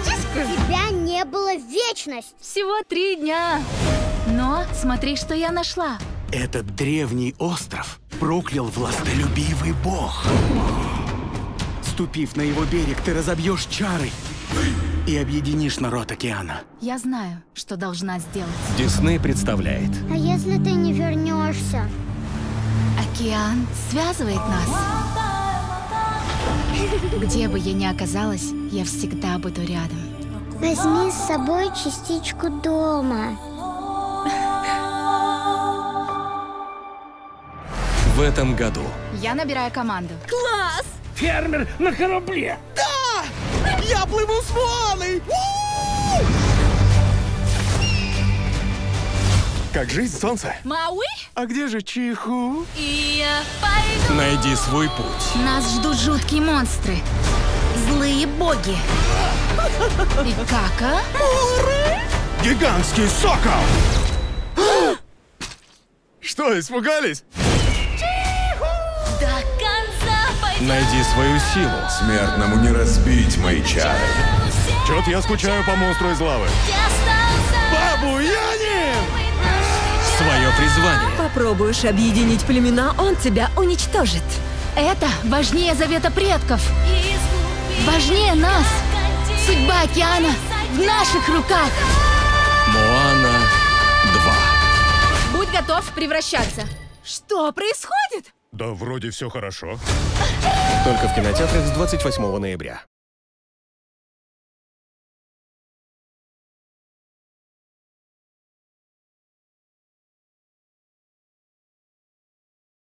дискую. Тебя не было вечность. Всего 3 дня. Но смотри, что я нашла. Этот древний остров проклял властолюбивый бог. Ступив на его берег, ты разобьешь чары и объединишь народ океана. Я знаю, что должна сделать. Дисней представляет. А если ты не вернешься? Океан связывает нас. Где бы я ни оказалась, я всегда буду рядом. Возьми с собой частичку дома. В этом году. Я набираю команду. Класс! Фермер на корабле. Да! Я плыву с Моаной! Как жизнь солнца? Мауи? А где же Чиху? И я пойду. Найди свой путь. Нас ждут жуткие монстры. Злые боги. И кака? Муры! Гигантский сокол! Что, испугались? Найди свою силу. Смертному не разбить мои чары. Чё-то я скучаю по монстру из лавы. Бабуянин! Своё призвание. Попробуешь объединить племена, он тебя уничтожит. Это важнее завета предков. Важнее нас. Судьба океана в наших руках. Моана 2. Будь готов превращаться. Что происходит? Да вроде все хорошо. Только в кинотеатрах с 28 ноября.